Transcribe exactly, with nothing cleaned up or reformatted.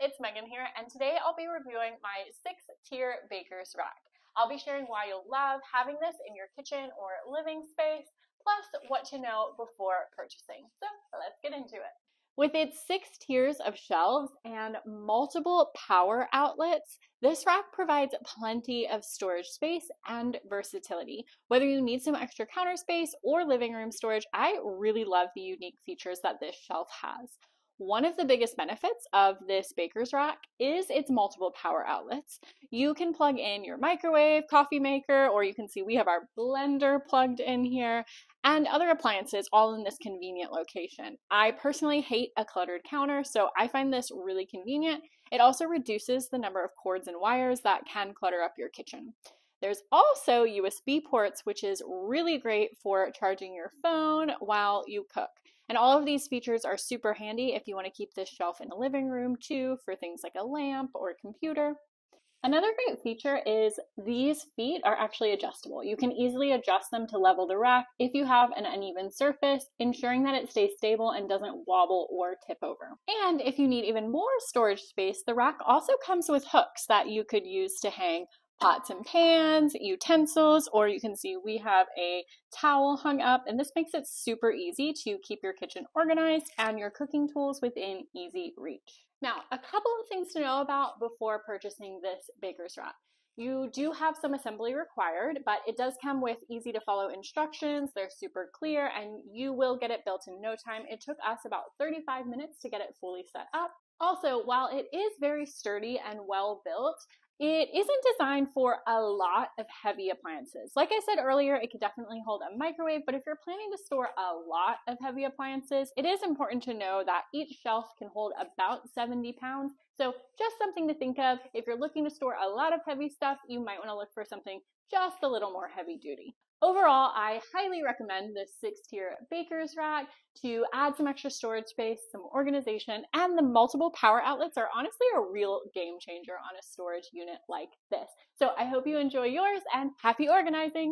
it's Megan here, and today I'll be reviewing my six-tier baker's rack. I'll be sharing why you'll love having this in your kitchen or living space, plus what to know before purchasing. So let's get into it. With its six tiers of shelves and multiple power outlets, this rack provides plenty of storage space and versatility. Whether you need some extra counter space or living room storage, I really love the unique features that this shelf has. One of the biggest benefits of this baker's rack is its multiple power outlets. You can plug in your microwave, coffee maker, or you can see we have our blender plugged in here, and other appliances all in this convenient location. I personally hate a cluttered counter, so I find this really convenient. It also reduces the number of cords and wires that can clutter up your kitchen. There's also U S B ports, which is really great for charging your phone while you cook. And all of these features are super handy if you want to keep this shelf in the living room too, for things like a lamp or a computer. Another great feature is these feet are actually adjustable. You can easily adjust them to level the rack if you have an uneven surface, ensuring that it stays stable and doesn't wobble or tip over. And if you need even more storage space, the rack also comes with hooks that you could use to hang pots and pans, utensils, or you can see we have a towel hung up, and this makes it super easy to keep your kitchen organized and your cooking tools within easy reach. Now, a couple of things to know about before purchasing this baker's rack. You do have some assembly required, but it does come with easy to follow instructions. They're super clear and you will get it built in no time. It took us about thirty-five minutes to get it fully set up. Also, while it is very sturdy and well built, it isn't designed for a lot of heavy appliances. Like I said earlier, it could definitely hold a microwave, but if you're planning to store a lot of heavy appliances, it is important to know that each shelf can hold about seventy pounds. So just something to think of. If you're looking to store a lot of heavy stuff, you might want to look for something just a little more heavy duty. Overall, I highly recommend this six-tier baker's rack to add some extra storage space, some organization, and the multiple power outlets are honestly a real game changer on a storage unit like this. So I hope you enjoy yours, and happy organizing!